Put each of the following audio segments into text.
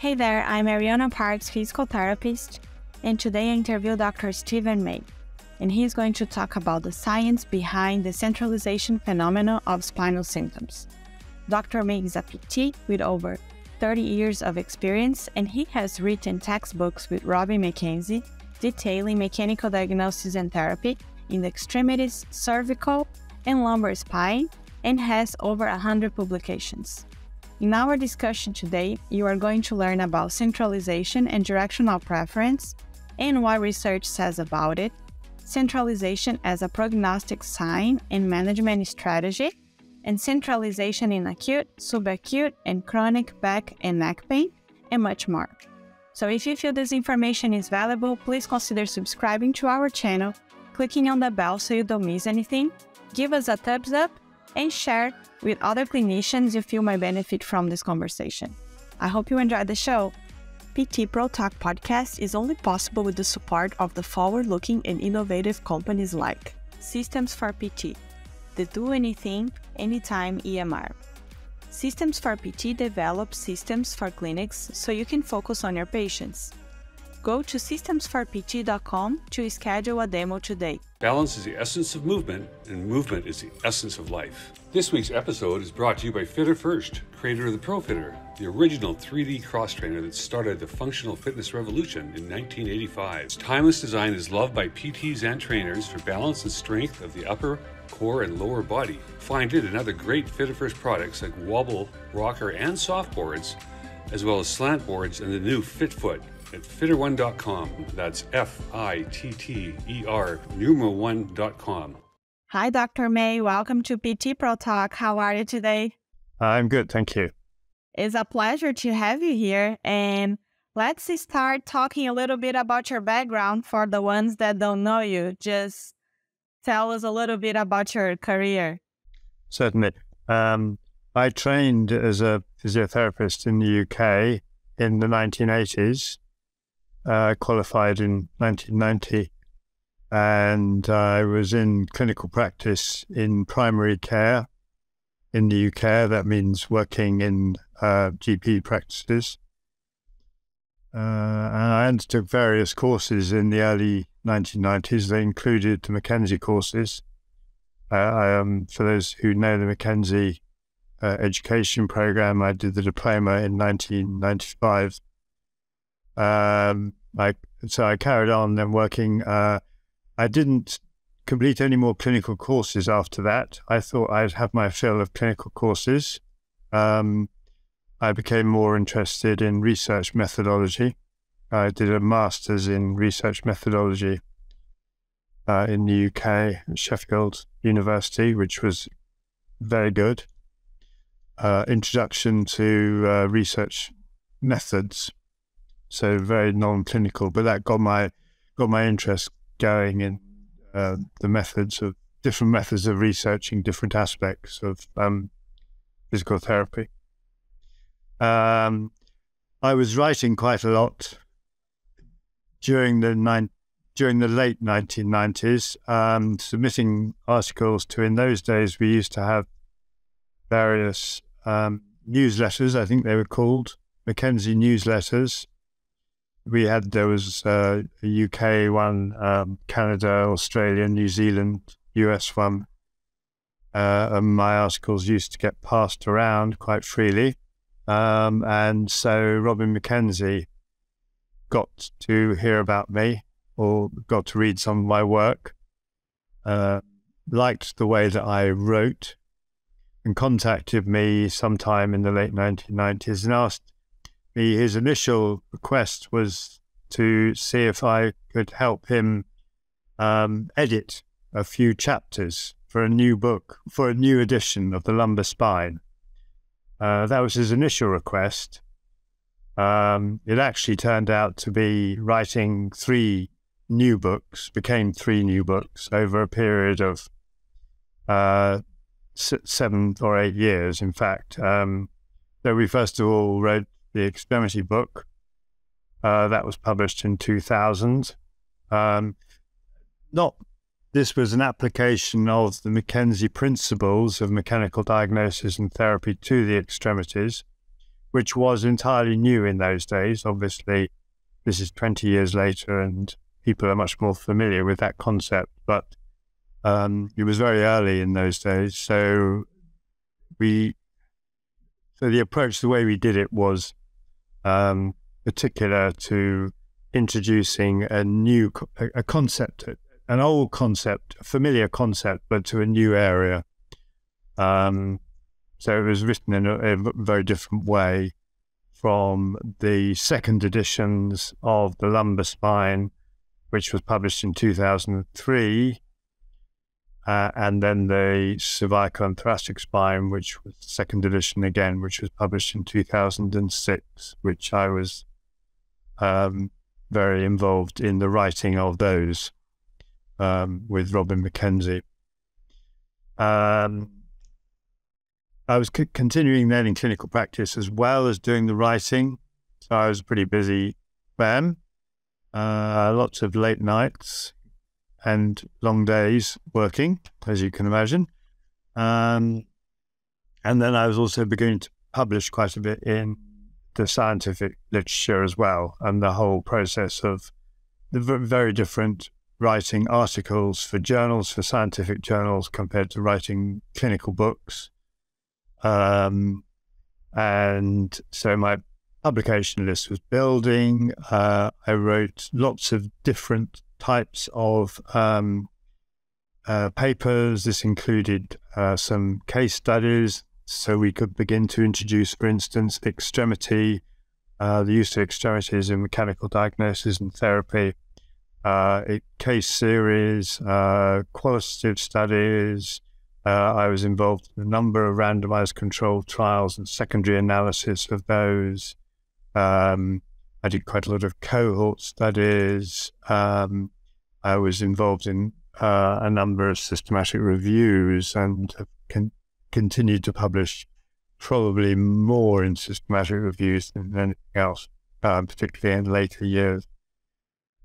Hey there, I'm Ariana Parks, physical therapist, and today I interview Dr. Stephen May, and he's going to talk about the science behind the centralization phenomenon of spinal symptoms. Dr. May is a PT with over 30 years of experience, and he has written textbooks with Robin McKenzie detailing mechanical diagnosis and therapy in the extremities, cervical, and lumbar spine, and has over 100 publications. In our discussion today, you are going to learn about centralization and directional preference and what research says about it, centralization as a prognostic sign and management strategy, and centralization in acute, subacute, and chronic back and neck pain, and much more. So if you feel this information is valuable, please consider subscribing to our channel, clicking on the bell so you don't miss anything, give us a thumbs up, and share with other clinicians you feel might benefit from this conversation. I hope you enjoyed the show. PT Pro Talk Podcast is only possible with the support of the forward-looking and innovative companies like Systems4PT, the Do Anything, Anytime EMR. Systems4PT develops systems for clinics so you can focus on your patients. Go to systemsforpt.com to schedule a demo today. Balance is the essence of movement, and movement is the essence of life. This week's episode is brought to you by Fitter First, creator of the Pro Fitter, the original 3D cross trainer that started the functional fitness revolution in 1985. Its timeless design is loved by PTs and trainers for balance and strength of the upper, core, and lower body. Find it and other great Fitter First products like wobble, rocker, and softboards, as well as slant boards and the new FitFoot at fitterone.com. That's FITTER1.com. Hi, Dr. May. Welcome to PT Pro Talk. How are you today? I'm good, thank you. It's a pleasure to have you here. And let's start talking a little bit about your background for the ones that don't know you. Just tell us a little bit about your career. Certainly. I trained as a physiotherapist in the UK in the 1980s. I qualified in 1990, and I was in clinical practice in primary care in the UK. That means working in GP practices. And I undertook various courses in the early 1990s. They included the McKenzie courses. For those who know the McKenzie education program, I did the diploma in 1995. So I carried on then working. I didn't complete any more clinical courses after that. I thought I'd have my fill of clinical courses. I became more interested in research methodology. I did a master's in research methodology in the UK at Sheffield University, which was very good. Introduction to research methods. So very non-clinical, but that got my interest going in the methods of different methods of researching different aspects of physical therapy. I was writing quite a lot during the late 1990s, submitting articles to. In those days, we used to have various newsletters. I think they were called McKenzie newsletters. There was a UK one, Canada, Australia, New Zealand, US one. And my articles used to get passed around quite freely. And so Robin McKenzie got to hear about me, or got to read some of my work, liked the way that I wrote, and contacted me sometime in the late 1990s and asked. His initial request was to see if I could help him edit a few chapters for a new book, for a new edition of The Lumbar Spine. That was his initial request. It actually turned out to be writing three new books over a period of 7 or 8 years, in fact. So we first of all wrote the extremity book, that was published in 2000. This was an application of the McKenzie principles of mechanical diagnosis and therapy to the extremities, which was entirely new in those days. Obviously, this is 20 years later and people are much more familiar with that concept, but it was very early in those days. So the approach, the way we did it was particular to introducing a new concept, an old concept, a familiar concept, but to a new area. So it was written in a very different way from the second editions of the lumbar spine, which was published in 2003, and then the cervical and thoracic spine, which was second edition again, which was published in 2006, which I was very involved in the writing of those with Robin McKenzie. I was continuing then in clinical practice as well as doing the writing. So I was a pretty busy man, lots of late nights and long days working, as you can imagine. And then I was also beginning to publish quite a bit in the scientific literature as well, and the whole process of the very different writing articles for journals, for scientific journals, compared to writing clinical books. And so my publication list was building. I wrote lots of different types of papers. This included some case studies, so we could begin to introduce, for instance, extremity, the use of extremities in mechanical diagnosis and therapy, case series, qualitative studies. I was involved in a number of randomized controlled trials and secondary analysis of those. I did quite a lot of cohort studies. I was involved in a number of systematic reviews, and continued to publish probably more in systematic reviews than anything else, particularly in later years.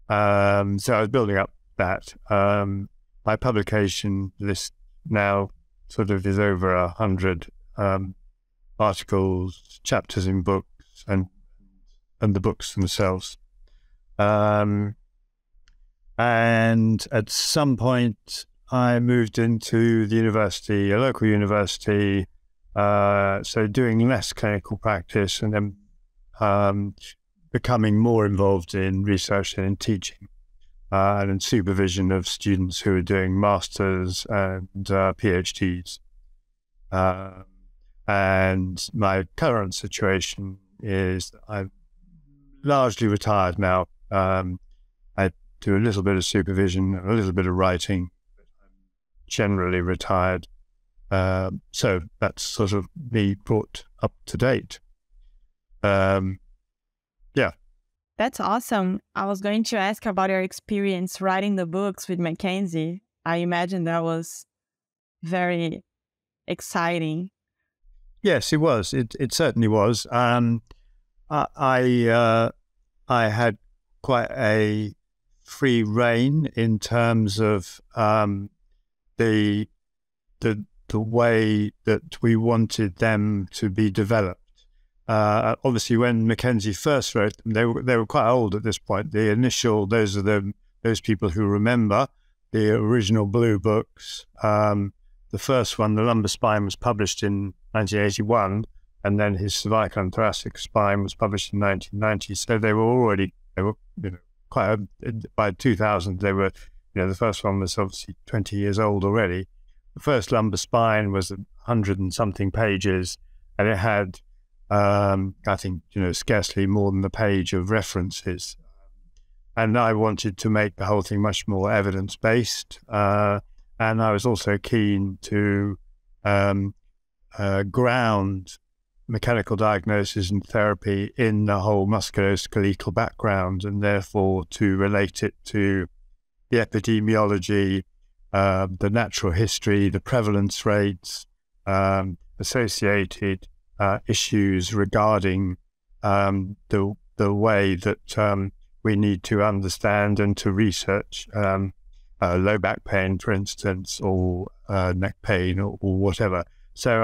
So I was building up that. My publication list now sort of is over 100 articles, chapters in books, and the books themselves. And at some point I moved into the university, a local university, so doing less clinical practice and then becoming more involved in research and in teaching. And in supervision of students who are doing masters and PhDs. And my current situation is I'm largely retired now. I do a little bit of supervision, a little bit of writing, but I'm generally retired. So that's sort of me brought up to date. Yeah. That's awesome. I was going to ask about your experience writing the books with McKenzie. I imagine that was very exciting. Yes, it was. It certainly was. I had quite a free rein in terms of the way that we wanted them to be developed. Obviously, when McKenzie first wrote them, they were quite old at this point. The initial, those are those people who remember the original blue books. The first one, the lumbar spine, was published in 1981, and then his cervical and thoracic spine was published in 1990. So they were quite by 2000. They were, the first one was obviously 20 years old already. The first lumbar spine was 100 and something pages, and it had I think, scarcely more than the page of references. And I wanted to make the whole thing much more evidence-based. And I was also keen to ground mechanical diagnosis and therapy in the whole musculoskeletal background, and therefore to relate it to the epidemiology, the natural history, the prevalence rates, associated issues regarding the way that we need to understand and to research low back pain, for instance, or neck pain, or whatever. So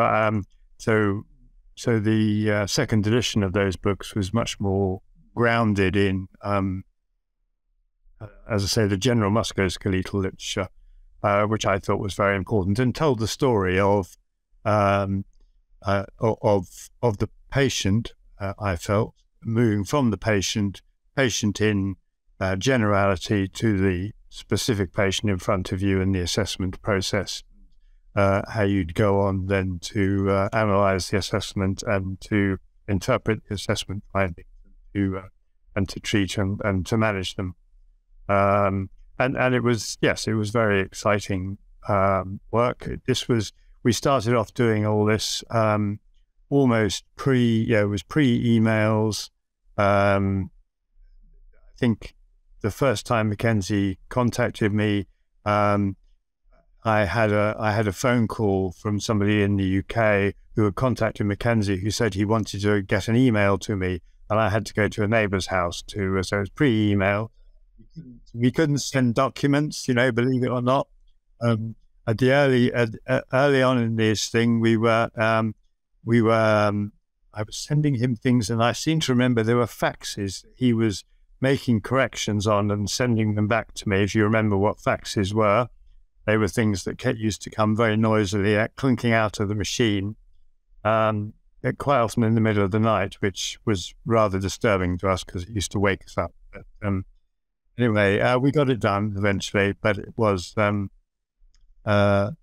So the second edition of those books was much more grounded in, as I say, the general musculoskeletal literature, which I thought was very important, and told the story of the patient. I felt moving from the patient in generality to the specific patient in front of you and the assessment process, how you'd go on then to analyze the assessment and to interpret the assessment findings, and to treat them and to manage them. And it was, yes, it was very exciting work. This was, we started off doing all this almost pre-emails. I think the first time McKenzie contacted me, I had a phone call from somebody in the UK who had contacted McKenzie, who said he wanted to get an email to me, and I had to go to a neighbour's house to, so it was pre-email. We couldn't send documents, you know, believe it or not. Early on in this thing, I was sending him things, and I seem to remember there were faxes he was making corrections on and sending them back to me. If you remember what faxes were, they were things that used to come very noisily, clinking out of the machine, quite often in the middle of the night, which was rather disturbing to us because it used to wake us up. But, anyway, we got it done eventually, but it was, it was,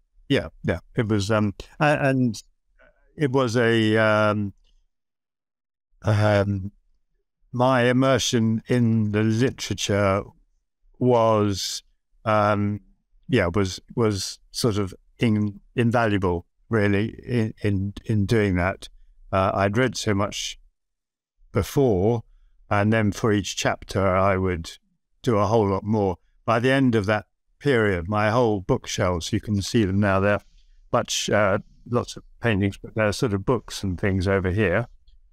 and it was a, my immersion in the literature was, was sort of invaluable, really, in doing that. I'd read so much before, and then for each chapter, I would do a whole lot more. By the end of that period, my whole bookshelves, you can see them now, they're much, lots of paintings, but they're sort of books and things over here.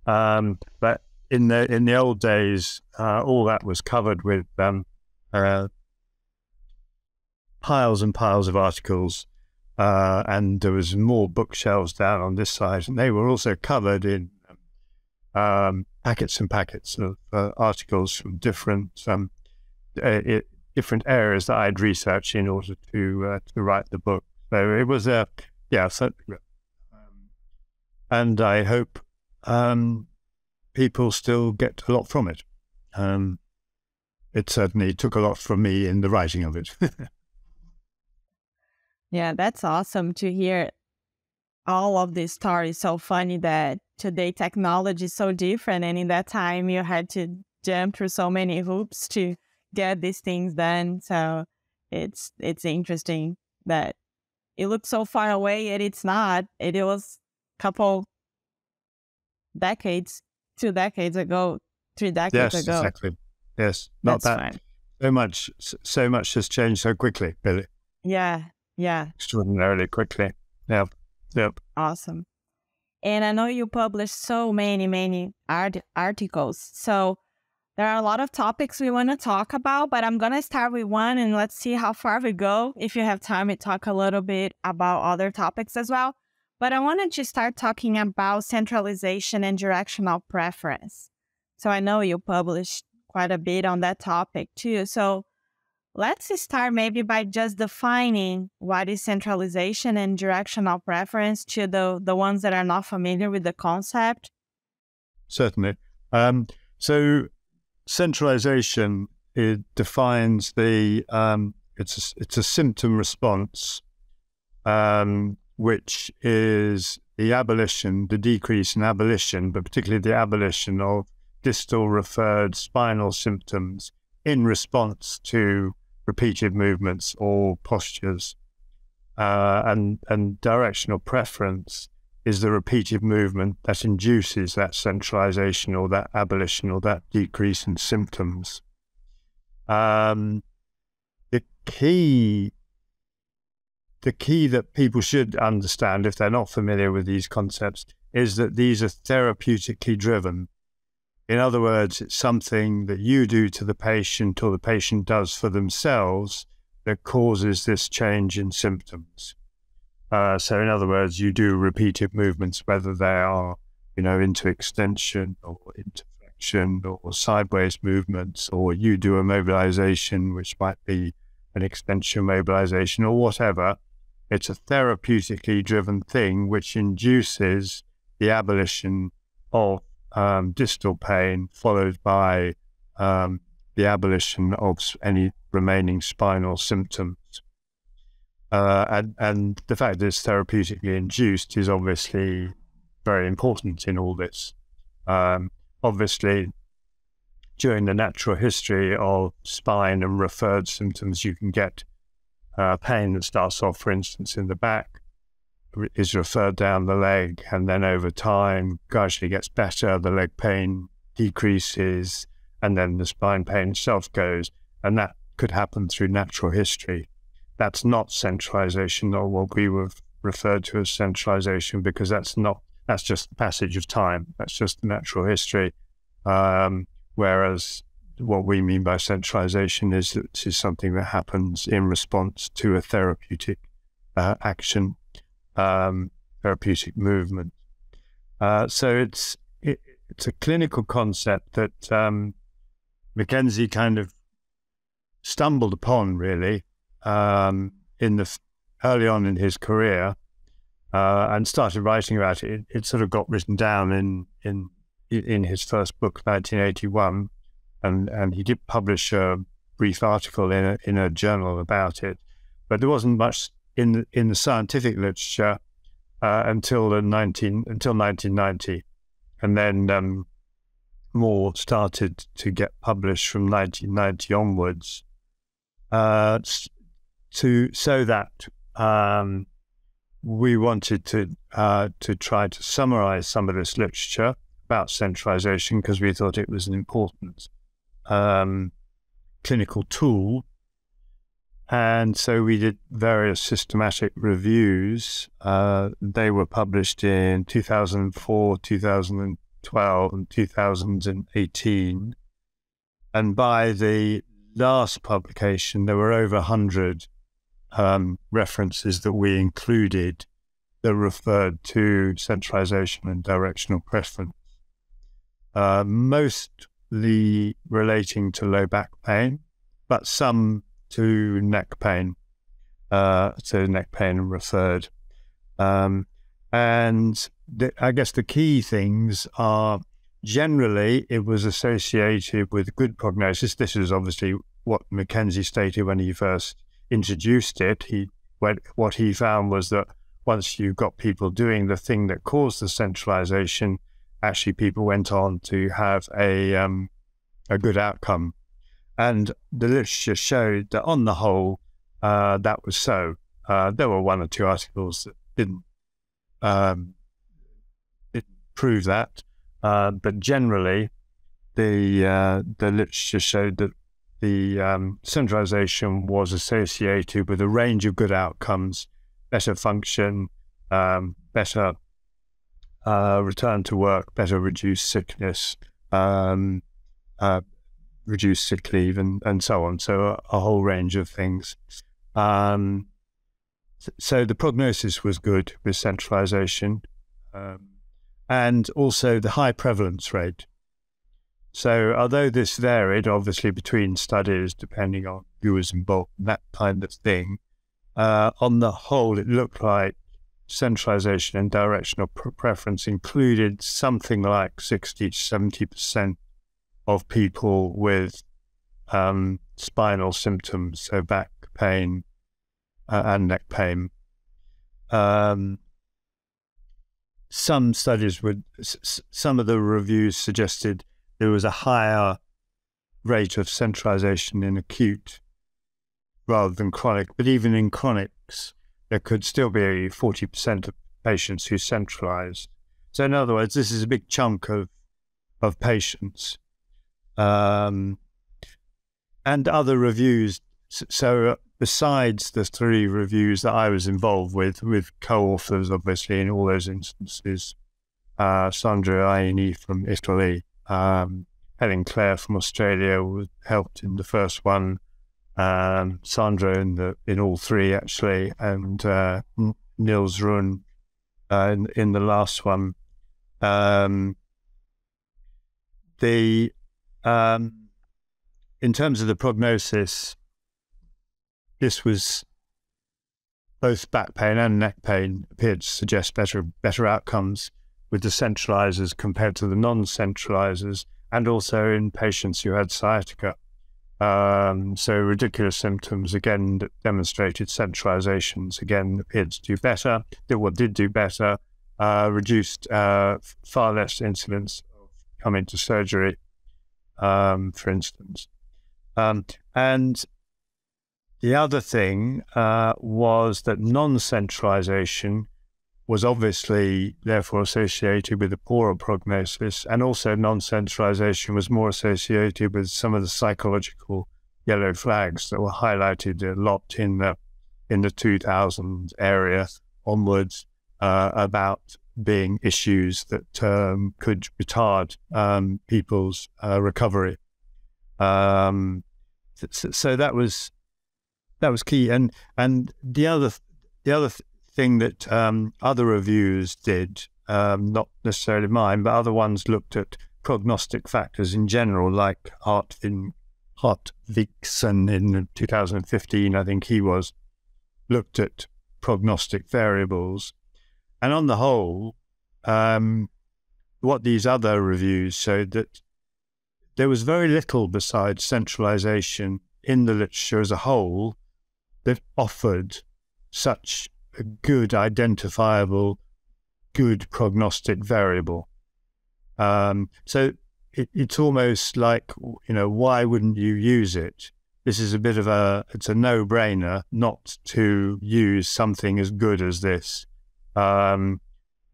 But in the old days, all that was covered with piles and piles of articles, and there was more bookshelves down on this side, and they were also covered in packets and packets of articles from different areas that I'd researched in order to write the book. So it was a, and I hope people still get a lot from it. It certainly took a lot from me in the writing of it. Yeah, that's awesome to hear all of these stories. So funny that today technology is so different, and in that time you had to jump through so many hoops to get these things done. So it's interesting that it looks so far away, and it's not. It was a couple decades, 2 decades ago, 3 decades ago. Yes, exactly. Yes, not bad. So much has changed so quickly, Billy. Yeah, yeah. Extraordinarily quickly. Yeah, yep. Awesome. And I know you published so many articles. So there are a lot of topics we want to talk about, but I'm going to start with one and let's see how far we go. If you have time, we talk a little bit about other topics as well. But I wanted to start talking about centralization and directional preference. So I know you published quite a bit on that topic too. So let's start maybe by just defining what is centralization and directional preference to the ones that are not familiar with the concept. Certainly. So centralization, it defines the it's a symptom response, which is the decrease in abolition, but particularly the abolition of distal referred spinal symptoms in response to repeated movements or postures, and directional preference is the repeated movement that induces that centralization or that abolition or that decrease in symptoms. The key that people should understand if they're not familiar with these concepts is that these are therapeutically driven. In other words, it's something that you do to the patient or the patient does for themselves that causes this change in symptoms. So in other words, you do repeated movements, whether they are you know, into extension or interflexion or sideways movements, or you do a mobilization, which might be an extension mobilization or whatever. It's a therapeutically driven thing which induces the abolition of distal pain, followed by the abolition of any remaining spinal symptoms. And the fact that it's therapeutically induced is obviously very important in all this. Obviously, during the natural history of spine and referred symptoms, you can get pain that starts off, for instance, in the back, is referred down the leg, and then over time gradually gets better, the leg pain decreases, and then the spine pain itself goes, and that could happen through natural history. That's not centralization, or what we would refer to as centralization, because that's not, that's just the passage of time. That's just the natural history. Whereas what we mean by centralization is that this is something that happens in response to a therapeutic action, therapeutic movement. So it's a clinical concept that McKenzie kind of stumbled upon, really, in the early on in his career, and started writing about it. It sort of got written down in his first book, 1981, and he did publish a brief article in a journal about it, but there wasn't much in the scientific literature until 1990, and then more started to get published from 1990 onwards. So that we wanted to try to summarize some of this literature about centralization, because we thought it was an important clinical tool. And so we did various systematic reviews. They were published in 2004, 2012, and 2018. And by the last publication, there were over 100 references that we included that referred to centralization and directional preference, mostly relating to low back pain, but some to neck pain, referred. And I guess the key things are, generally, it was associated with good prognosis. This is obviously what McKenzie stated when he first introduced it. What he found was that once you got people doing the thing that caused the centralization, actually people went on to have a good outcome. And the literature showed that on the whole, that was so. There were one or two articles that didn't prove that, but generally the literature showed that the centralization was associated with a range of good outcomes: better function, better return to work, better reduced sickness, reduced sick leave, and so on. So a whole range of things. So the prognosis was good with centralization, and also the high prevalence rate. So although this varied, obviously, between studies, depending on who was involved, that kind of thing, on the whole, it looked like centralization and directional preference included something like 60 to 70% of people with spinal symptoms, so back pain and neck pain. Some studies would, some of the reviews suggested there was a higher rate of centralization in acute rather than chronic, but even in chronics, there could still be 40% of patients who centralized. So in other words, this is a big chunk of patients. And other reviews, so besides the three reviews that I was involved with co-authors, obviously, in all those instances, Sandra Aini from Italy, Helen Claire from Australia helped in the first one, Sandra in all three, actually, and Nils Rune in the last one. In terms of the prognosis, this was both back pain and neck pain appeared to suggest better outcomes with the centralizers compared to the non-centralizers, and also in patients who had sciatica. So ridiculous symptoms again that demonstrated centralizations again appeared to do better. Did do better. Reduced far less incidence of coming to surgery, for instance. And the other thing was that non-centralization was obviously therefore associated with a poorer prognosis, and also non-centralization was more associated with some of the psychological yellow flags that were highlighted a lot in the 2000 area onwards, about being issues that could retard people's recovery. So that was key. And the other thing that other reviews did, not necessarily mine, but other ones looked at prognostic factors in general, like Hart Wiecksen in 2015, I think he was, looked at prognostic variables. And on the whole, what these other reviews showed, that there was very little besides centralization in the literature as a whole that offered such a good, identifiable, good prognostic variable. So it's almost like, you know, why wouldn't you use it? This is a bit of a, it's a no-brainer not to use something as good as this.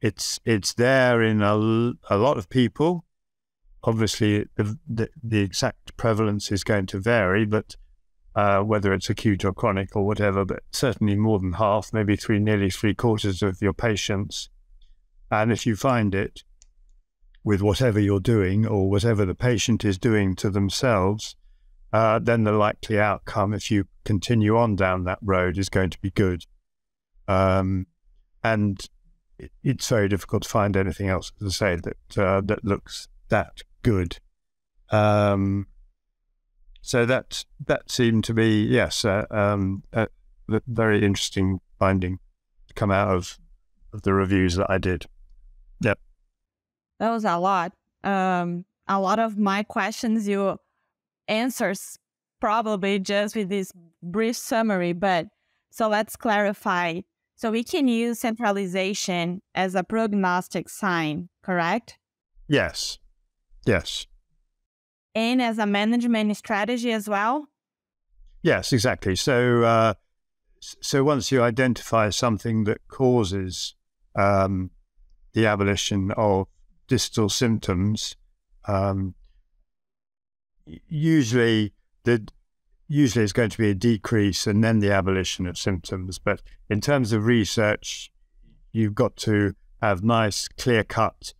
It's there in a lot of people. Obviously, the exact prevalence is going to vary, but whether it's acute or chronic or whatever, but certainly more than half, maybe nearly three quarters of your patients. And if you find it with whatever you're doing or whatever the patient is doing to themselves, then the likely outcome, if you continue on down that road, is going to be good. And it's very difficult to find anything else, as I say, that looks that good. So that seemed to be, yes, a very interesting finding to come out of the reviews that I did. Yep. That was a lot. A lot of my questions you answers probably just with this brief summary, but so let's clarify. So we can use centralization as a prognostic sign, correct? Yes. Yes. And as a management strategy as well? Yes, exactly. So so once you identify something that causes the abolition of distal symptoms, usually it's going to be a decrease and then the abolition of symptoms. But in terms of research, you've got to have nice, clear-cut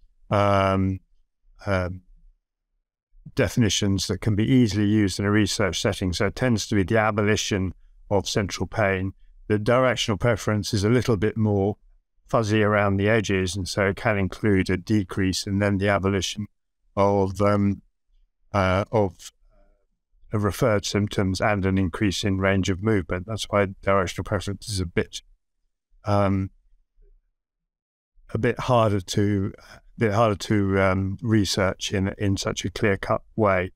definitions that can be easily used in a research setting. So it tends to be the abolition of central pain. The directional preference is a little bit more fuzzy around the edges, and so it can include a decrease and then the abolition of referred symptoms and an increase in range of movement. That's why directional preference is a bit harder to research in such a clear-cut way.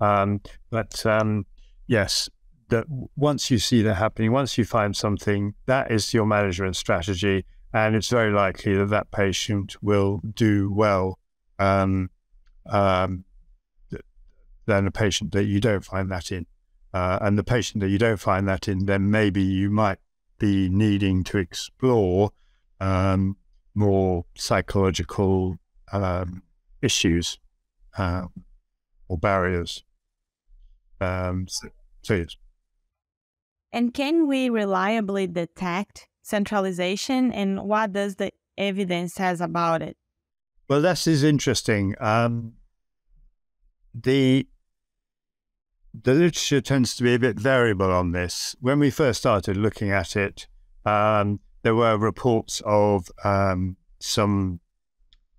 But yes, that once you see that happening, once you find something, that is your management strategy, and it's very likely that that patient will do well than a patient that you don't find that in. And the patient that you don't find that in, then maybe you might be needing to explore more psychological issues or barriers. So yes. And can we reliably detect centralization, and what does the evidence says about it? Well, this is interesting. The literature tends to be a bit variable on this. When we first started looking at it, there were reports of some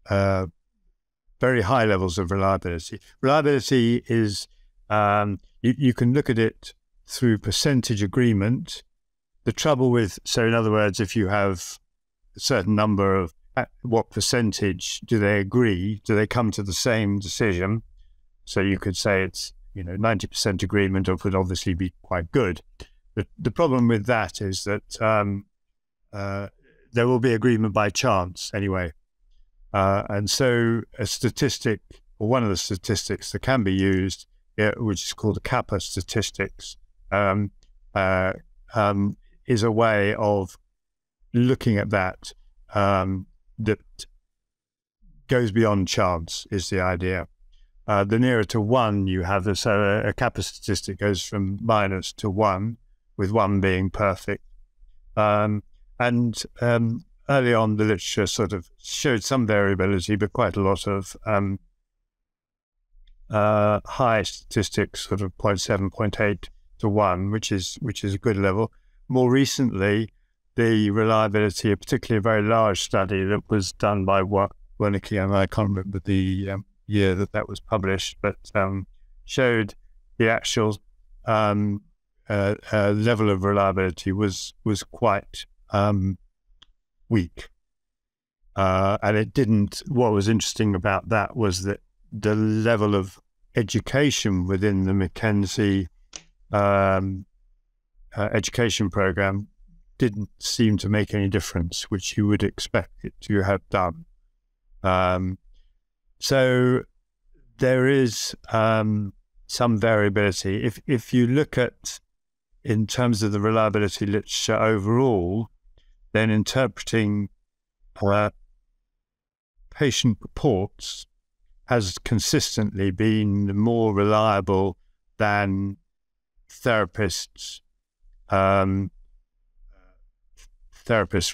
very high levels of reliability. Reliability is, you can look at it through percentage agreement. The trouble with, so in other words, if you have a certain number of, what percentage do they agree? Do they come to the same decision? So you could say it's, you know, 90% agreement, or could obviously be quite good. The problem with that is that there will be agreement by chance anyway. And so a statistic, or one of the statistics that can be used, which is called the Kappa statistics, is a way of looking at that that goes beyond chance is the idea. The nearer to one you have, so a Kappa statistic goes from minus to one, with one being perfect. Early on, the literature sort of showed some variability, but quite a lot of high statistics, sort of 0.7, 0.8 to 1, which is a good level. More recently, the reliability of particularly a very large study that was done by Wernicke, and I can't remember the year that was published, but showed the actual level of reliability was quite weak. And it didn't, what was interesting about that was that the level of education within the McKenzie education program didn't seem to make any difference, which you would expect it to have done. So there is some variability. If you look at, in terms of the reliability literature overall, then interpreting patient reports has consistently been more reliable than therapists'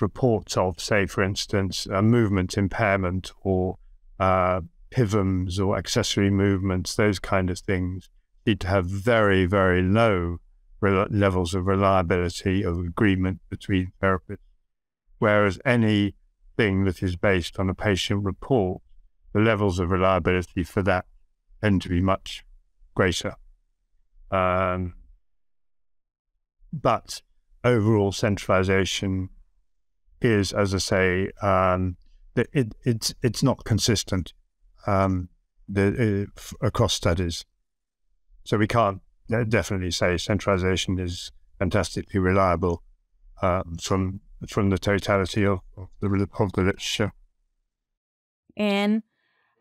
reports of, say, for instance, a movement impairment or PIVMs or accessory movements. Those kind of things need to have very, very low levels of reliability of agreement between therapists. Whereas anything that is based on a patient report, the levels of reliability for that tend to be much greater. But overall centralization is, as I say, it's not consistent across studies. So we can't definitely say centralization is fantastically reliable from the totality of the literature. And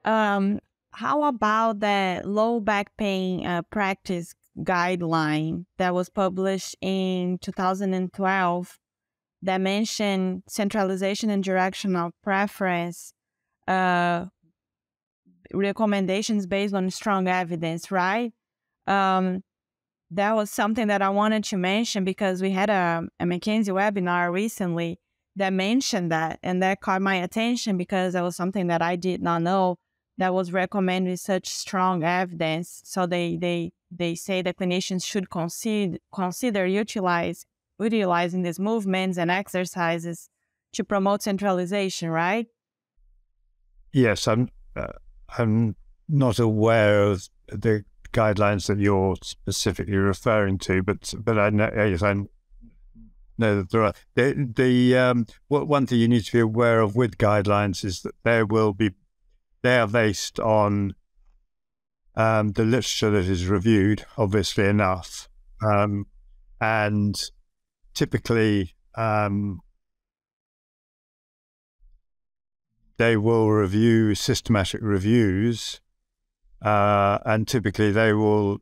how about the low back pain practice guideline that was published in 2012 that mentioned centralization and directional preference recommendations based on strong evidence, right? That was something that I wanted to mention because we had a McKenzie webinar recently that mentioned that, and that caught my attention because that was something that I did not know that was recommended with such strong evidence. So they say that clinicians should consider utilizing these movements and exercises to promote centralization, right? Yes, I'm not aware of the guidelines that you're specifically referring to, but I know, yes, No, that there are. One thing you need to be aware of with guidelines is that they are based on the literature that is reviewed, obviously enough, and typically they will review systematic reviews, and typically they will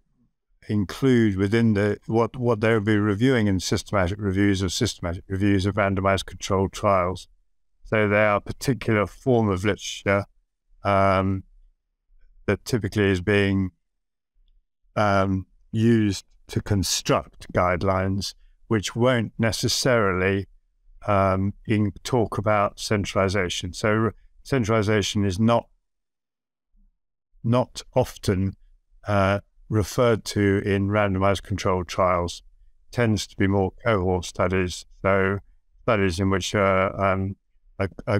include within the what they'll be reviewing in systematic reviews of randomized controlled trials. So they are a particular form of literature that typically is being used to construct guidelines, which won't necessarily talk about centralization. So centralization is not often referred to in randomized controlled trials. Tends to be more cohort studies, so studies in which a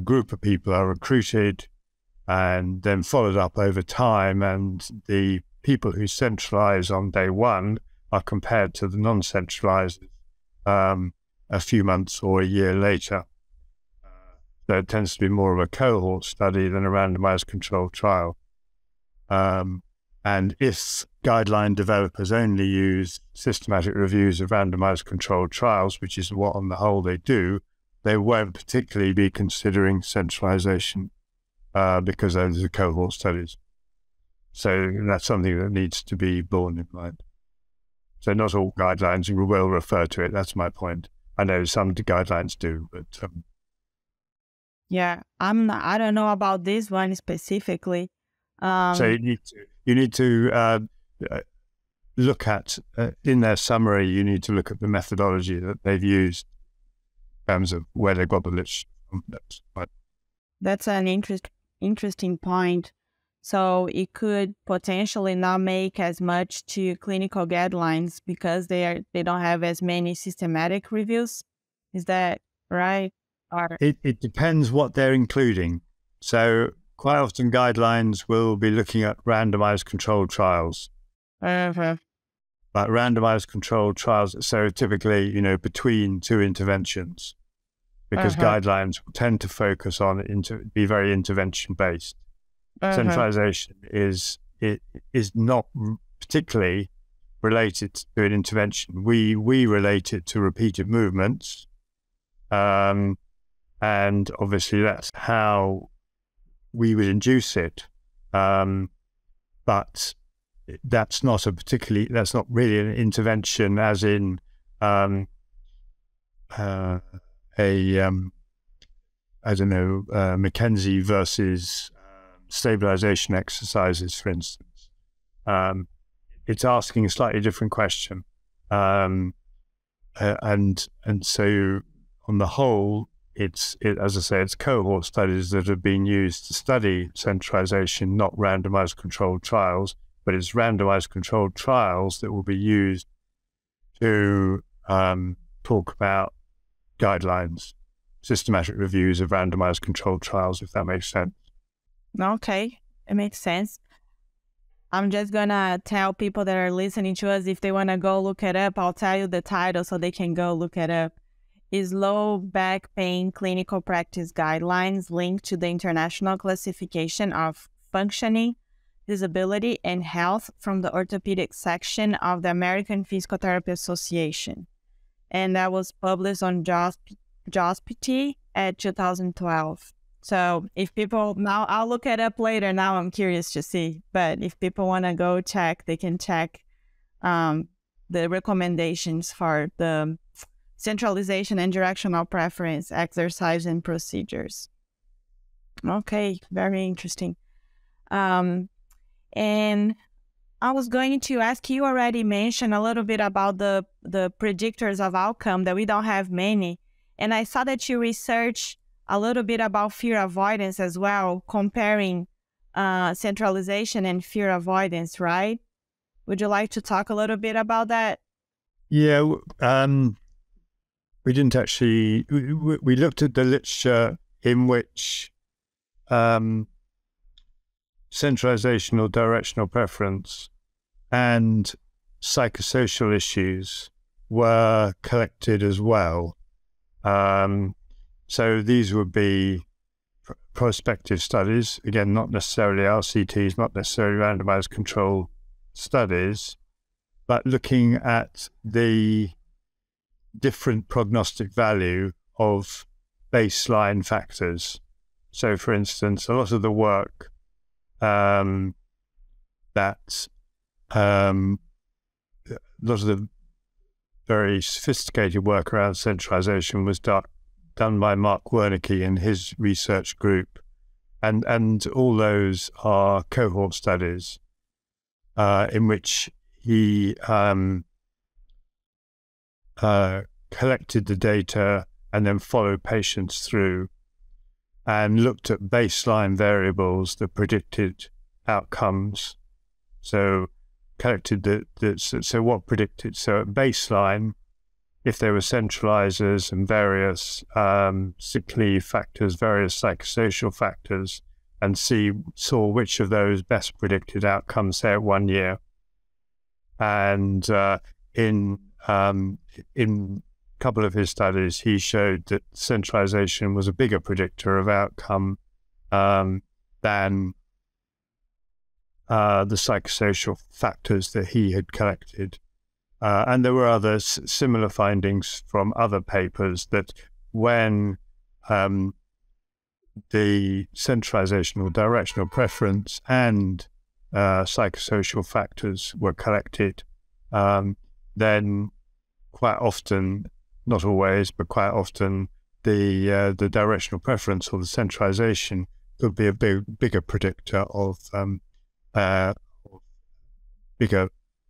group of people are recruited and then followed up over time. And the people who centralize on day one are compared to the non-centralized a few months or a year later. So it tends to be more of a cohort study than a randomized controlled trial. And if guideline developers only use systematic reviews of randomized controlled trials, which is what on the whole they do, they won't particularly be considering centralization because those are cohort studies. So that's something that needs to be borne in mind. So not all guidelines will refer to it. That's my point. I know some guidelines do, but... yeah, I don't know about this one specifically. So you need to look at, in their summary, you need to look at the methodology that they've used in terms of where they got the list. That's an interesting point. So it could potentially not make as much to clinical guidelines because they don't have as many systematic reviews. Is that right? Or... It depends what they're including. So quite often guidelines will be looking at randomized controlled trials. But randomized controlled trials, so typically, you know, between two interventions, because guidelines tend to focus on be very intervention based. Centralization is not particularly related to an intervention. We relate it to repeated movements. And obviously that's how we would induce it. But that's not that's not really an intervention as in, I don't know, McKenzie versus stabilization exercises, for instance. It's asking a slightly different question. And so on the whole, as I say, it's cohort studies that have been used to study centralization, not randomized controlled trials, but it's randomized controlled trials that will be used to talk about guidelines, systematic reviews of randomized controlled trials, if that makes sense. Okay, it makes sense. I'm just going to tell people that are listening to us, if they want to go look it up, I'll tell you the title so they can go look it up. Is Low Back Pain Clinical Practice Guidelines Linked to the International Classification of Functioning, Disability, and Health from the Orthopedic Section of the American Physiotherapy Association. And that was published on JOSPT at 2012. So if people, now I'll look it up later, now I'm curious to see, but if people want to go check, they can check the recommendations for the centralization and directional preference, exercise and procedures. Okay, very interesting. And I was going to ask, you already mentioned a little bit about the predictors of outcome that we don't have many. And I saw that you researched a little bit about fear avoidance as well, comparing centralization and fear avoidance, right? Would you like to talk a little bit about that? Yeah, we didn't actually, we looked at the literature in which centralization or directional preference and psychosocial issues were collected as well. So these would be prospective studies, again, not necessarily RCTs, not necessarily randomized control studies, but looking at the different prognostic value of baseline factors. So for instance, a lot of the work a lot of the very sophisticated work around centralization was done by Mark Wernicke and his research group, and all those are cohort studies in which he collected the data and then followed patients through and looked at baseline variables that predicted outcomes. So collected so what predicted, so at baseline, if there were centralizers and various sick leave factors, various psychosocial factors, and saw which of those best predicted outcomes, say at 1 year. And in a couple of his studies, he showed that centralization was a bigger predictor of outcome than the psychosocial factors that he had collected. And there were other similar findings from other papers that when the centralization or directional preference and psychosocial factors were collected, then quite often, not always, but quite often, the directional preference or the centralization could be a bigger predictor of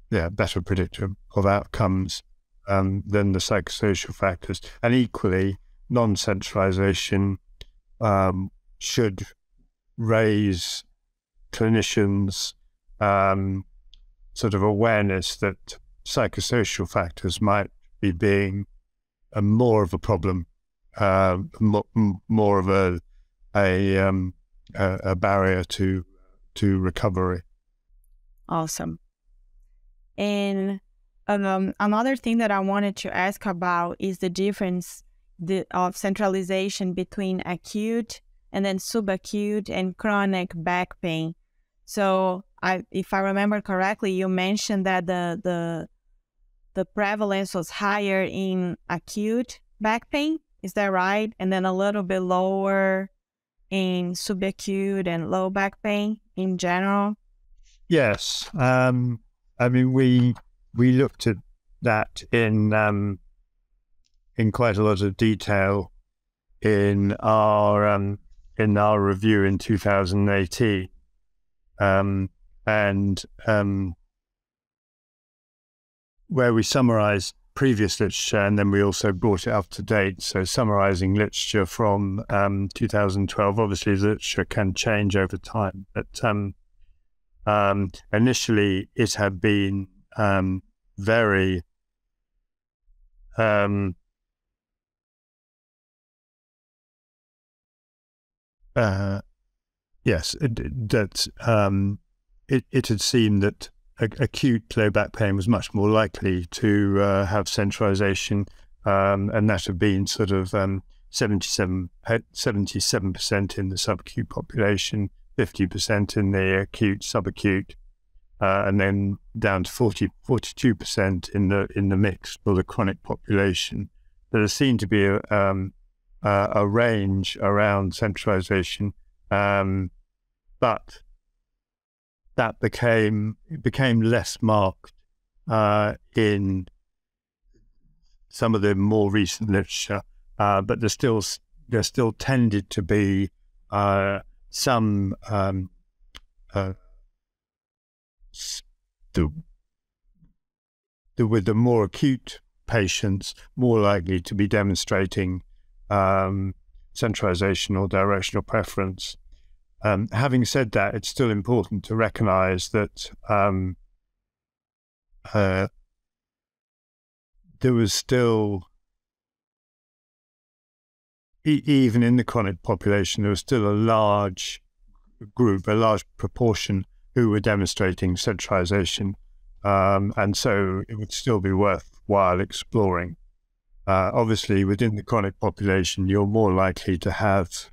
better predictor of outcomes than the psychosocial factors. And equally, non-centralization should raise clinicians' sort of awareness that psychosocial factors might be being more of a problem, more of a barrier to recovery. Awesome. And another thing that I wanted to ask about is the difference of centralization between acute and then subacute and chronic back pain. So if I remember correctly, you mentioned that the prevalence was higher in acute back pain. Is that right? And then a little bit lower in subacute and low back pain in general? Yes. I mean, we looked at that in quite a lot of detail in our review in 2018, where we summarised previous literature, and then we also brought it up to date. So summarising literature from 2012, obviously literature can change over time, but initially it had been very it had seemed that acute low back pain was much more likely to have centralization, and that had been sort of 77% in the subacute population, 50% in the acute, subacute, and then down to 42% in the mixed or the chronic population. There seemed to be a range around centralization, but that became less marked in some of the more recent literature. But there still tended to be some with the more acute patients more likely to be demonstrating centralization or directional preference. Having said that, it's still important to recognize that there was still, even in the chronic population, there was still a large group, a large proportion who were demonstrating centralization. And so it would still be worthwhile exploring. Obviously, within the chronic population, you're more likely to have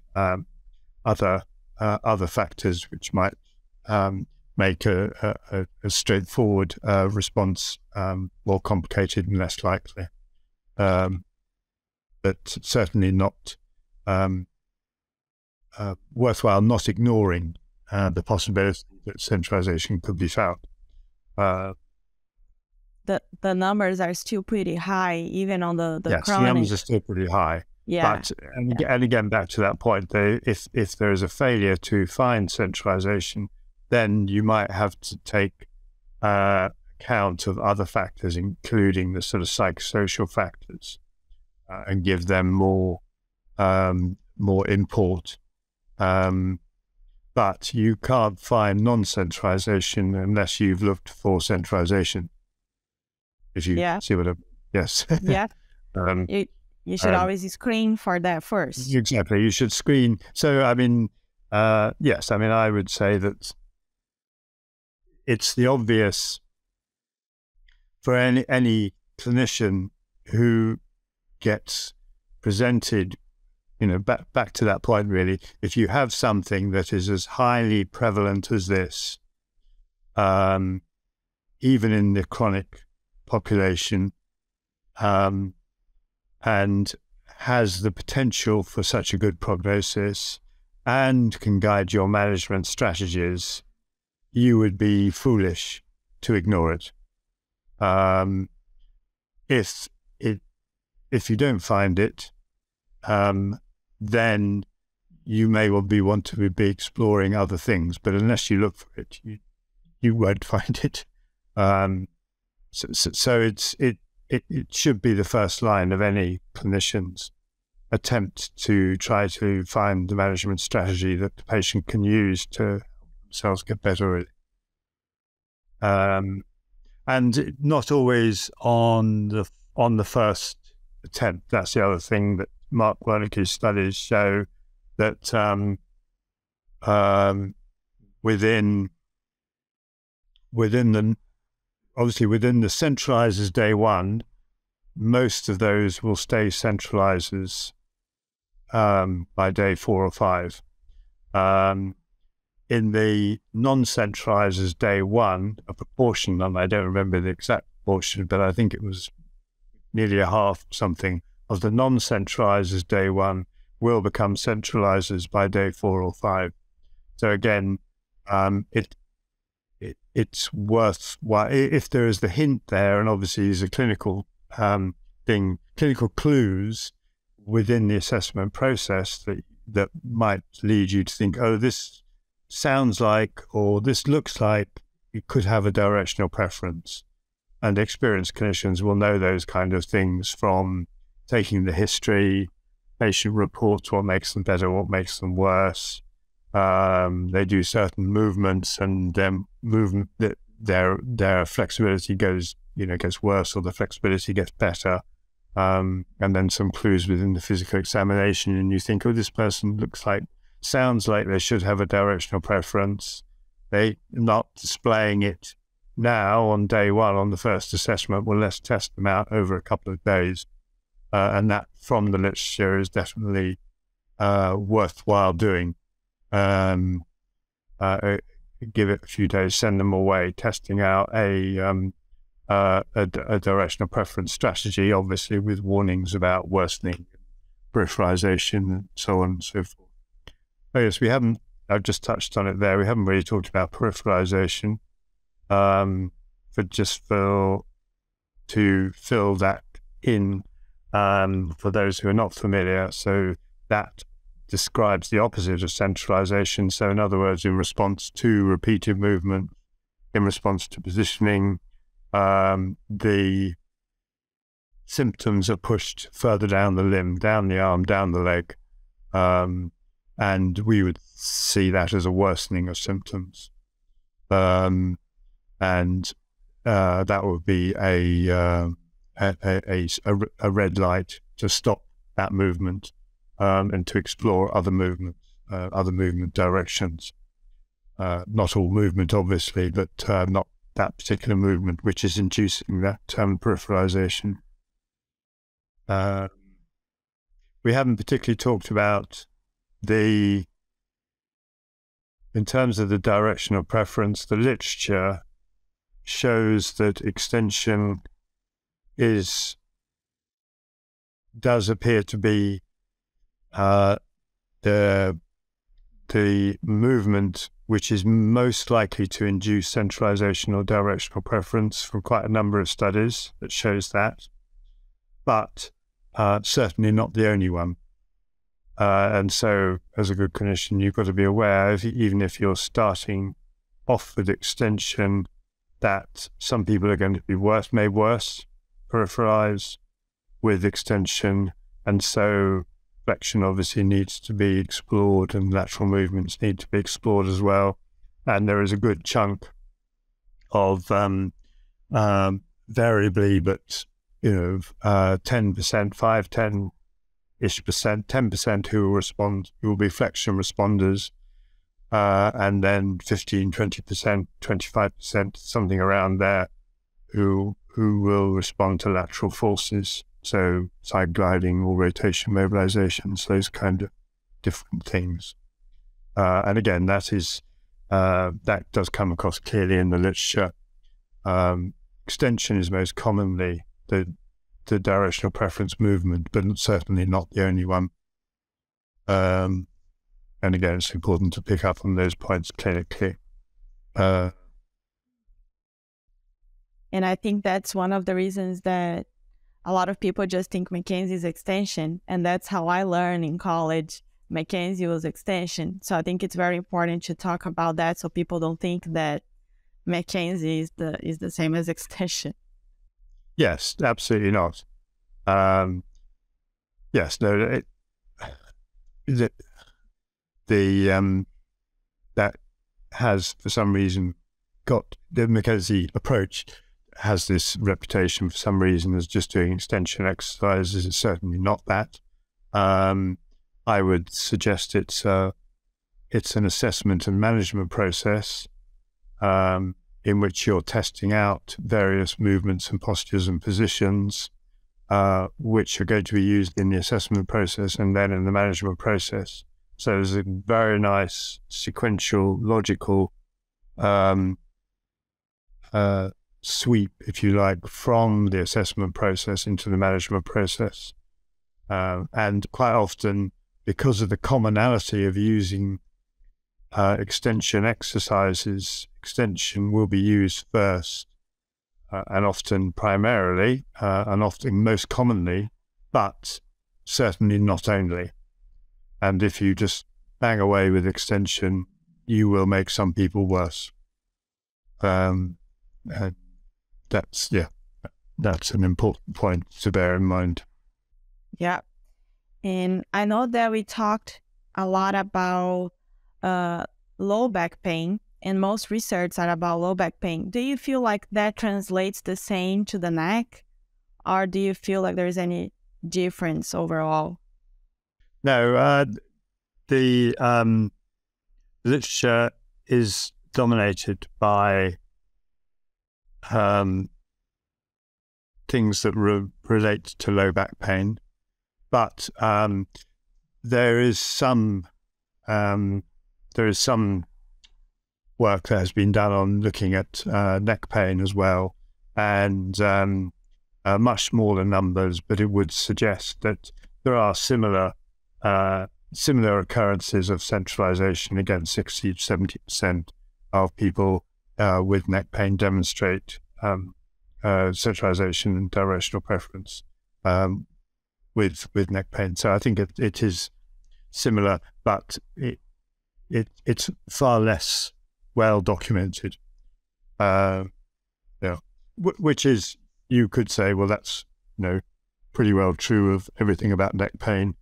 other factors which might make a straightforward response more complicated and less likely. But certainly not worthwhile not ignoring the possibility that centralization could be found. The numbers are still pretty high, even on the chronic. The numbers are still pretty high. Yeah. But, and again, back to that point, though, if there is a failure to find centralization, then you might have to take account of other factors, including the sort of psychosocial factors, and give them more import. But you can't find non-centralization unless you've looked for centralization. If you see what I mean. Yes. Yeah. You should always screen for that first. Exactly. You should screen. So, I mean, Yes, I mean, I would say that it's the obvious for any clinician who gets presented, you know, back to that point, really, if you have something that is as highly prevalent as this, even in the chronic population, and has the potential for such a good prognosis and can guide your management strategies, you would be foolish to ignore it. If you don't find it, then you may well want to be exploring other things, but unless you look for it, you won't find it. So it should be the first line of any clinician's attempt to try to find the management strategy that the patient can use to help themselves get better. And not always on the first attempt. That's the other thing that Mark Wernicke's studies show, that within the centralizers day one, most of those will stay centralizers by day 4 or 5. In the non-centralizers day one, a proportion, and I don't remember the exact proportion, but I think it was nearly a half something of the non-centralizers day one will become centralizers by day 4 or 5. So again, it's worthwhile if there is the hint there, and obviously there's a clinical thing, clinical clues within the assessment process that might lead you to think, oh, this sounds like, or this looks like it could have a directional preference. And experienced clinicians will know those kind of things from taking the history, patient reports, what makes them better, what makes them worse. They do certain movements, and their flexibility goes, you know, gets worse, or the flexibility gets better. And then some clues within the physical examination, and you think, oh, this person sounds like they should have a directional preference. They're not displaying it now on day one on the first assessment. Well, let's test them out over a couple of days. And that, from the literature, is definitely worthwhile doing. Give it a few days, send them away, testing out a directional preference strategy, obviously with warnings about worsening, peripheralization, and so on and so forth. Oh yes, I've just touched on it there. We haven't really talked about peripheralization. To fill that in, for those who are not familiar, so that describes the opposite of centralization. So in other words, in response to repeated movement, in response to positioning, the symptoms are pushed further down the limb, down the arm, down the leg, and we would see that as a worsening of symptoms. That would be a red light to stop that movement, and to explore other movement directions. Not all movement, obviously, but not that particular movement which is inducing that peripheralization. We haven't particularly talked about in terms of the directional preference, the literature shows that extension does appear to be the movement which is most likely to induce centralization or directional preference, from quite a number of studies that shows that, but certainly not the only one. And so, as a good clinician, you've got to be aware, even if you're starting off with extension, that some people are going to be made worse, peripheralized with extension. And so flexion obviously needs to be explored, and lateral movements need to be explored as well. And there is a good chunk of variably, but, you know, 10%, 5, 10%, 10% who will respond, who will be flexion responders, and then 15, 20%, 25%, something around there, who will respond to lateral forces. So side gliding or rotation mobilizations, those kind of different things. And again, that is, that does come across clearly in the literature. Extension is most commonly the directional preference movement, but certainly not the only one. And again, it's important to pick up on those points clinically. And I think that's one of the reasons that a lot of people just think McKenzie is extension. And that's how I learned in college. McKenzie was extension. So I think it's very important to talk about that so people don't think that McKenzie is the same as extension. Yes, absolutely not. Yes, no, that has, for some reason, got the McKenzie approach has this reputation for some reason as just doing extension exercises. It's certainly not that. I would suggest it's an assessment and management process in which you're testing out various movements and postures and positions, which are going to be used in the assessment process and then in the management process. So there's a very nice sequential, logical sweep, if you like, from the assessment process into the management process. And quite often, because of the commonality of using extension exercises, extension will be used first and often primarily and often most commonly, but certainly not only. And if you just bang away with extension, you will make some people worse. That's an important point to bear in mind. Yeah. And I know that we talked a lot about low back pain, and most research are about low back pain. Do you feel like that translates the same to the neck, or do you feel like there's any difference overall? No, the literature is dominated by things that relate to low back pain, but there is some work that has been done on looking at neck pain as well, and much smaller numbers, but it would suggest that there are similar occurrences of centralization. Again, 60 to 70% of people with neck pain demonstrate centralization and directional preference with neck pain. So I think it is similar, but it's far less well documented, yeah. Which is, you could say, well, that's, you know, pretty well true of everything about neck pain.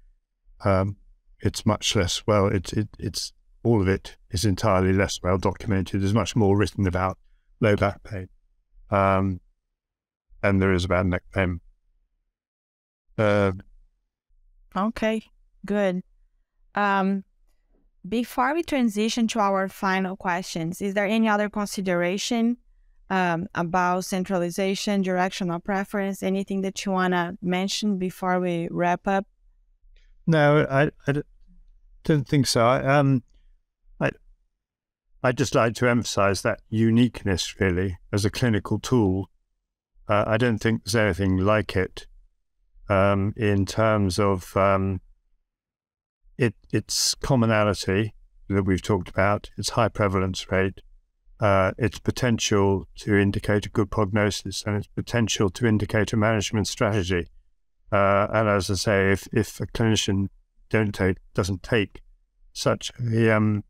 It's much less well. It's all of it is entirely less well documented. There's much more written about low back pain, than there is about neck pain. Okay, good. Before we transition to our final questions, is there any other consideration about centralization, directional preference, anything that you want to mention before we wrap up? No, I don't think so. I'd just like to emphasize that uniqueness, really, as a clinical tool. I don't think there's anything like it in terms of... It's commonality that we've talked about, its high prevalence rate, its potential to indicate a good prognosis, and its potential to indicate a management strategy. And as I say, if a clinician doesn't take such a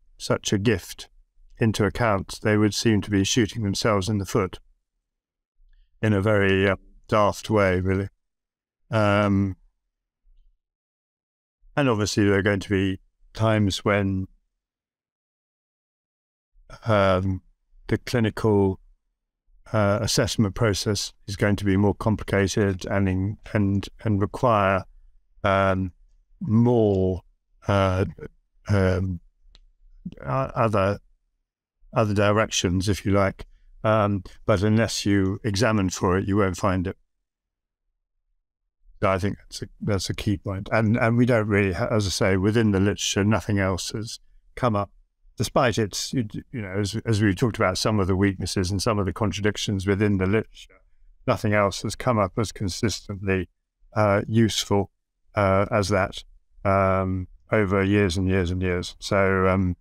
gift into account, they would seem to be shooting themselves in the foot in a very daft way, really. And obviously there are going to be times when the clinical assessment process is going to be more complicated and require more other directions, if you like. But unless you examine for it, you won't find it. So I think that's a key point. And we don't really, as I say, within the literature, nothing else has come up, despite its, you know, as we talked about some of the weaknesses and some of the contradictions within the literature, nothing else has come up as consistently useful as that over years and years and years. So,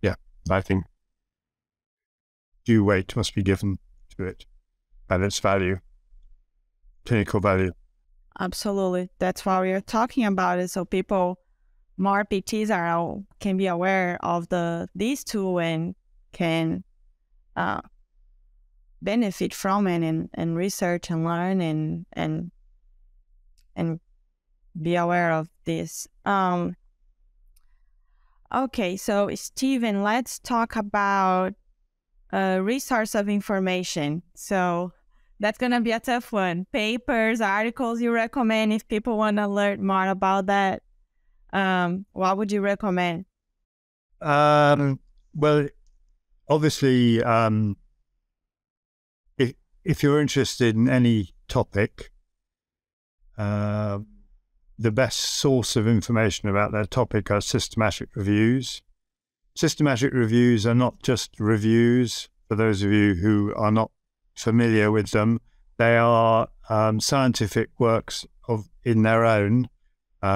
yeah, I think due weight must be given to it and its value, clinical value. Absolutely. That's what we're talking about it. So people, more PTs are, can be aware of these two and can benefit from it and research and learn and be aware of this. Okay, so Stephen, let's talk about resource of information. So that's going to be a tough one. Papers, articles you recommend if people want to learn more about that. What would you recommend? Well, obviously, if you're interested in any topic, the best source of information about that topic are systematic reviews. Systematic reviews are not just reviews, for those of you who are not familiar with them. They are scientific works in their own. They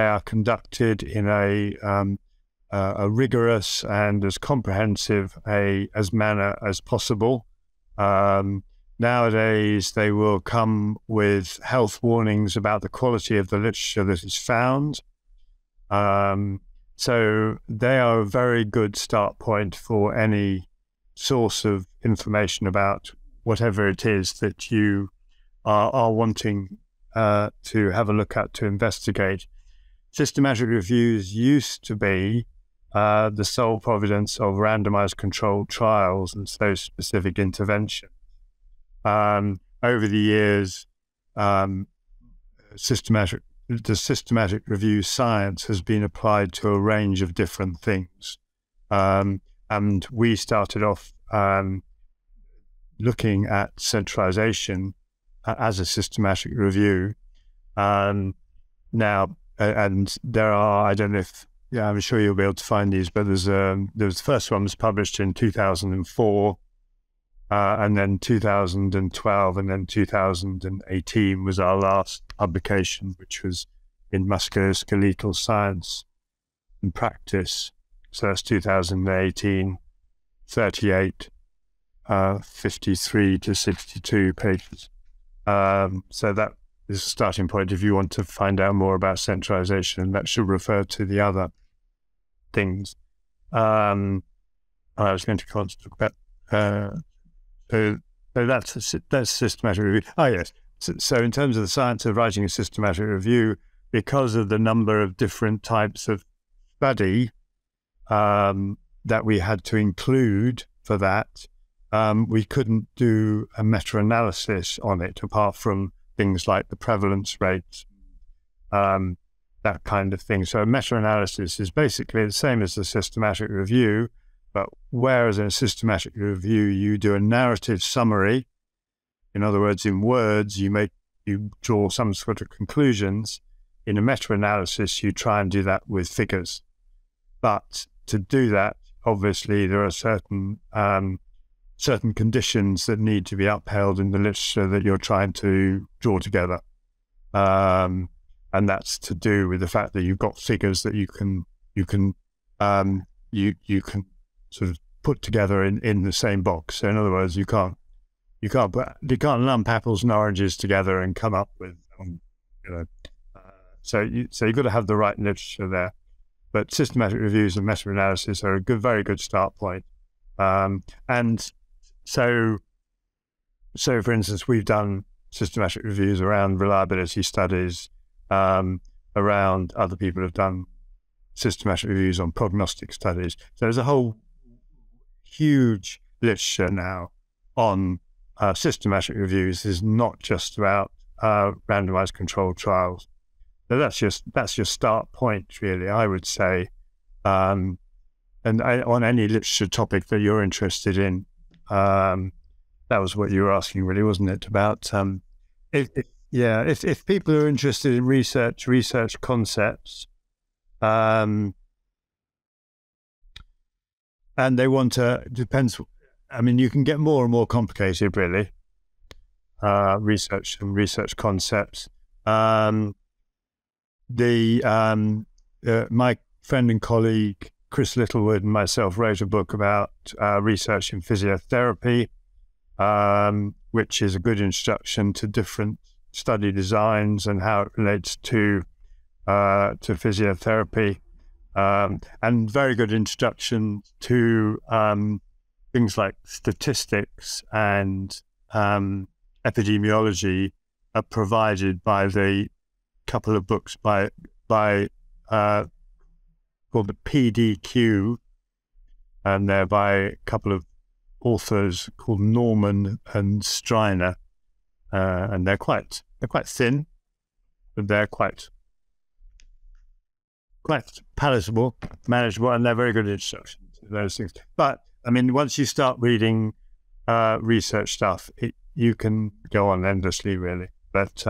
are conducted in a rigorous and as comprehensive a manner as possible. Nowadays, they will come with health warnings about the quality of the literature that is found. So they are a very good start point for any source of information about whatever it is that you are wanting to have a look at, to investigate. Systematic reviews used to be the sole providence of randomized controlled trials and so specific intervention. Over the years, the systematic review science has been applied to a range of different things. And we started off looking at centralization as a systematic review. Now, and there are, I don't know if, yeah, I'm sure you'll be able to find these, but there was the first one was published in 2004, and then 2012, and then 2018 was our last publication, which was in Musculoskeletal Science and Practice. So that's 2018, 38, 53 to 62 pages. So that is a starting point if you want to find out more about centralization. That should refer to the other things. I was going to talk about so that's systematic review. Oh yes. So in terms of the science of writing a systematic review, because of the number of different types of study that we had to include for that, we couldn't do a meta-analysis on it, apart from things like the prevalence rates, that kind of thing. So a meta-analysis is basically the same as the systematic review, but whereas in a systematic review you do a narrative summary, in other words, in words, you draw some sort of conclusions. In a meta-analysis, you try and do that with figures. But to do that, obviously, there are certain conditions that need to be upheld in the literature that you're trying to draw together. And that's to do with the fact that you've got figures that you can sort of put together in the same box. So in other words, you can't lump apples and oranges together and come up with, you know, so you've got to have the right literature there. But systematic reviews and meta-analysis are a good, very good start point. So for instance, we've done systematic reviews around reliability studies, around other people have done systematic reviews on prognostic studies. So there's a whole huge literature now on systematic reviews. It's not just about randomized controlled trials. So that's your start point, really, I would say. And on any literature topic that you're interested in, that was what you were asking, really, wasn't it? About if people are interested in research concepts, and they want to, depends. I mean, you can get more and more complicated, really. Research concepts. My friend and colleague Chris Littlewood and myself wrote a book about research in physiotherapy, which is a good introduction to different study designs and how it relates to physiotherapy, and very good introduction to things like statistics and epidemiology are provided by the couple of books by called the PDQ, and they're by a couple of authors called Norman and Streiner, and they're quite thin, but they're quite palatable, manageable, and they're very good introductions to those things. But I mean, once you start reading research stuff, you can go on endlessly, really. But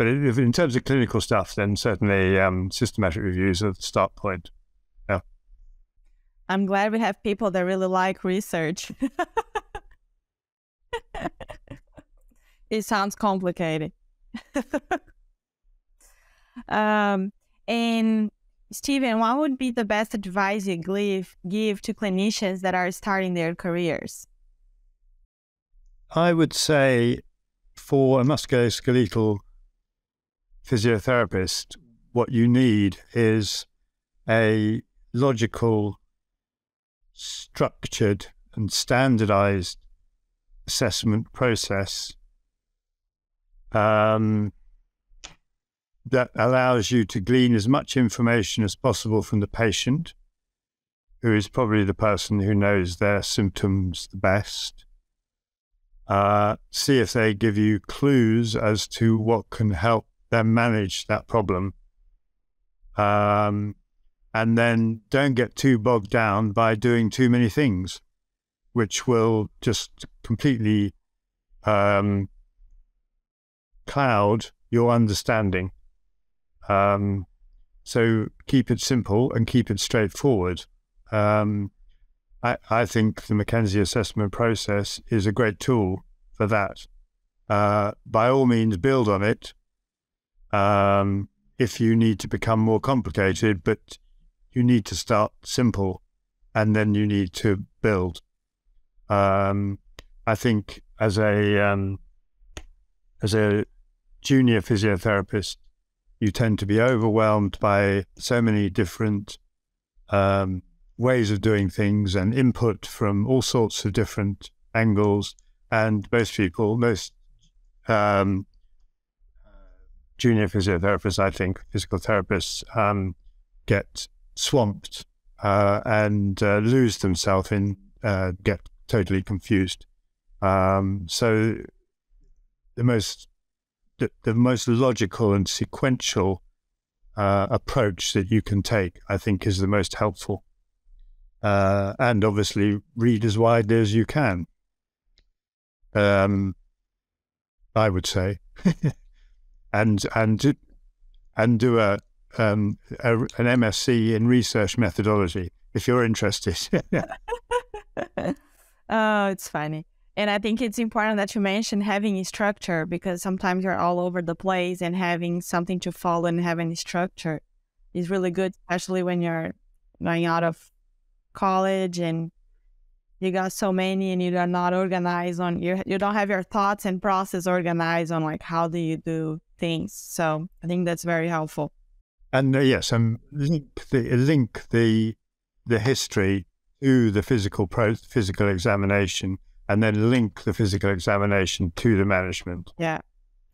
in terms of clinical stuff, then certainly systematic reviews are the start point. Yeah. I'm glad we have people that really like research. It sounds complicated. And Stephen, what would be the best advice you give to clinicians that are starting their careers? I would say for a musculoskeletal physiotherapist, what you need is a logical, structured and standardized assessment process that allows you to glean as much information as possible from the patient, who is probably the person who knows their symptoms the best. See if they give you clues as to what can help them manage that problem. And then don't get too bogged down by doing too many things, which will just completely cloud your understanding. So keep it simple and keep it straightforward. I think the McKenzie assessment process is a great tool for that. By all means, build on it if you need to become more complicated, but you need to start simple and then you need to build. I think as a junior physiotherapist, you tend to be overwhelmed by so many different ways of doing things and input from all sorts of different angles. And most people, most junior physiotherapists, I think, physical therapists, get swamped and lose themselves in, get totally confused. So the most logical and sequential approach that you can take, I think, is the most helpful. And obviously read as widely as you can, I would say, and do an MSc in research methodology if you're interested. Oh, it's funny. And I think it's important that you mentioned having a structure, because sometimes you're all over the place, and having something to follow and having a structure is really good, especially when you're going out of college and you got so many and you are not organized on your, you don't have your thoughts and process organized on like how do you do things. So I think that's very helpful. And yes, and link the history to the physical examination, and then link the physical examination to the management. Yeah,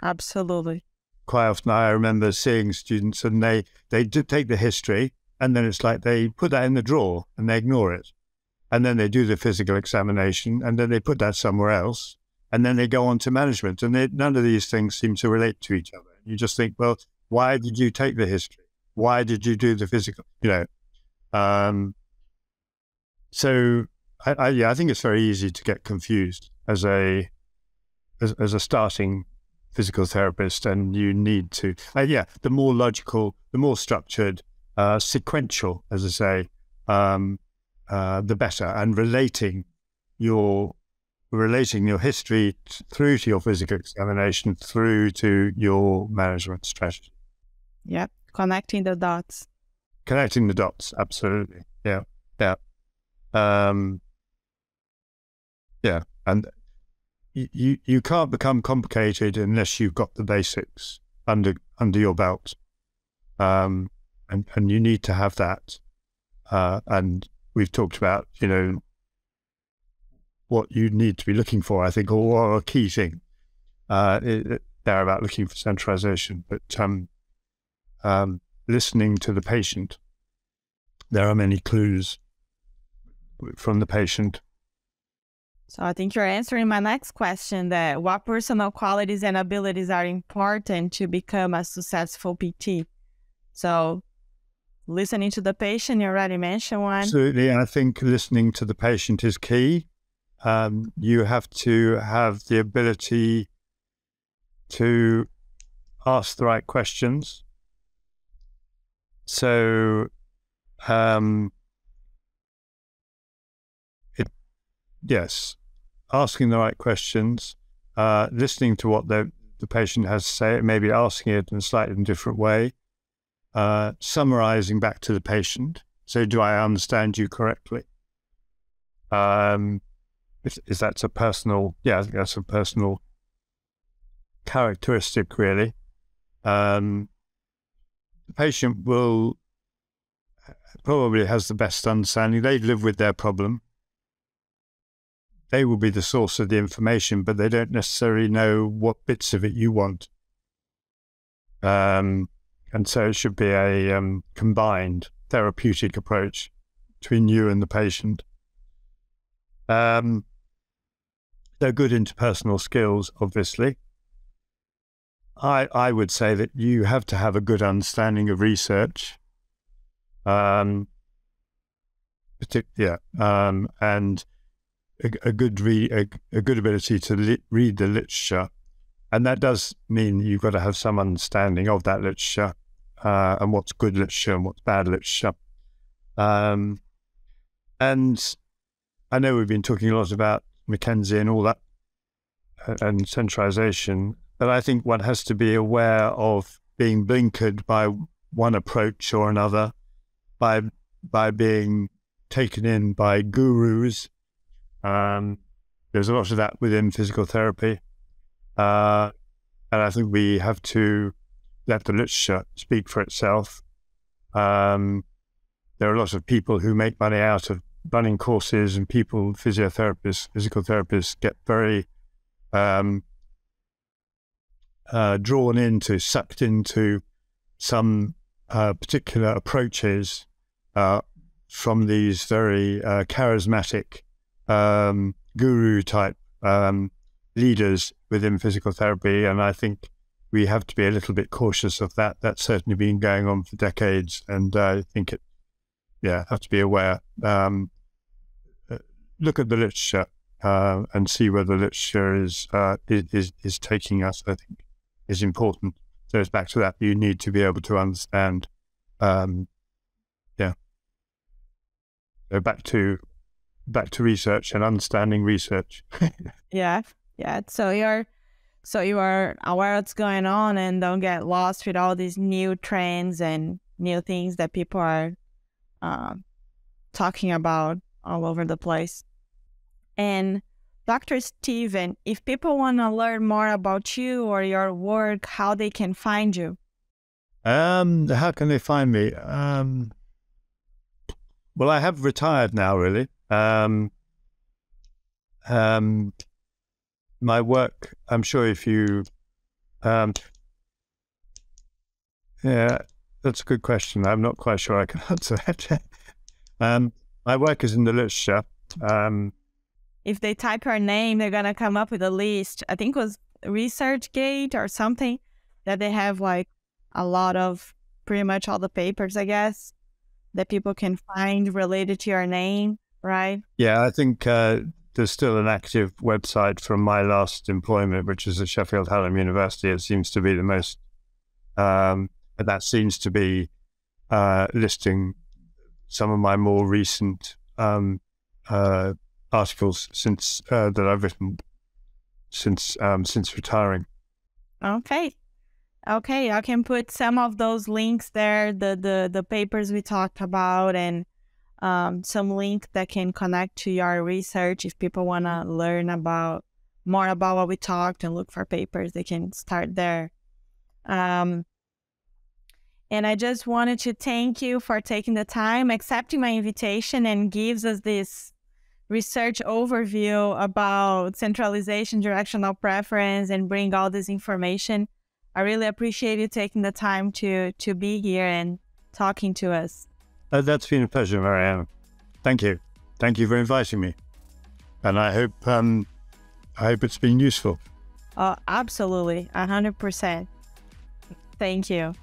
absolutely. Quite often I remember seeing students and they do take the history, and then it's like they put that in the drawer and they ignore it. And then they do the physical examination and then they put that somewhere else. And then they go on to management. And none of these things seem to relate to each other. You just think, well, Why did you take the history? Why did you do the physical? You know, so I think it's very easy to get confused as a starting physical therapist, and you need to, the more logical, the more structured, sequential, as I say, the better, and relating your history through to your physical examination, through to your management strategy. Yeah, connecting the dots. Connecting the dots, absolutely. Yeah, yeah, yeah. And you can't become complicated unless you've got the basics under your belt, and you need to have that. And we've talked about, you know, what you need to be looking for, I think, or a key thing there about looking for centralization, but listening to the patient. There are many clues from the patient. So I think you're answering my next question, that what personal qualities and abilities are important to become a successful PT? So listening to the patient, you already mentioned one. Absolutely. And I think listening to the patient is key. You have to have the ability to ask the right questions. So, yes, asking the right questions, listening to what the patient has to say, maybe asking it in a slightly different way, summarizing back to the patient. So, do I understand you correctly? If that's a personal, I think that's a personal characteristic, really. The patient will probably has the best understanding. They live with their problem. They will be the source of the information, but they don't necessarily know what bits of it you want. And so it should be a combined therapeutic approach between you and the patient. They're good interpersonal skills, obviously. I would say that you have to have a good understanding of research, and a good ability to read the literature, and that does mean you've got to have some understanding of that literature, and what's good literature and what's bad literature. And I know we've been talking a lot about McKenzie and all that, and centralization, but I think one has to be aware of being blinkered by one approach or another, by being taken in by gurus. There's a lot of that within physical therapy, and I think we have to let the literature speak for itself. There are a lot of people who make money out of running courses, and people, physiotherapists, physical therapists, get very sucked into some particular approaches from these very charismatic guru type leaders within physical therapy. And I think we have to be a little bit cautious of that. That's certainly been going on for decades, and I think it, have to be aware. Look at the literature and see where the literature is taking us, I think, is important. So it's back to that. You need to be able to understand. So back to research and understanding research. Yeah. So you are aware of what's going on, and don't get lost with all these new trends and new things that people are talking about all over the place. And Dr. Stephen, if people want to learn more about you or your work, how they can find you? How can they find me? Well, I have retired now, really. My work, I'm sure if you, that's a good question. I'm not quite sure I can answer that. My work is in the literature. If they type your name, they're going to come up with a list. I think it was ResearchGate or something, that they have like a lot of pretty much all the papers, I guess, that people can find related to your name, right? Yeah, I think there's still an active website from my last employment, which is at Sheffield Hallam University. It seems to be the most, and that seems to be listing some of my more recent articles since that I've written since retiring. Okay. Okay, I can put some of those links there, the papers we talked about, and some link that can connect to your research. If people want to learn about more about what we talked and look for papers, they can start there. And I just wanted to thank you for taking the time, accepting my invitation, and gives us this research overview about centralization, directional preference, and bring all this information. I really appreciate you taking the time to be here and talking to us. That's been a pleasure, Mariana. Thank you. Thank you for inviting me. And I hope it's been useful. Absolutely, 100%. Thank you.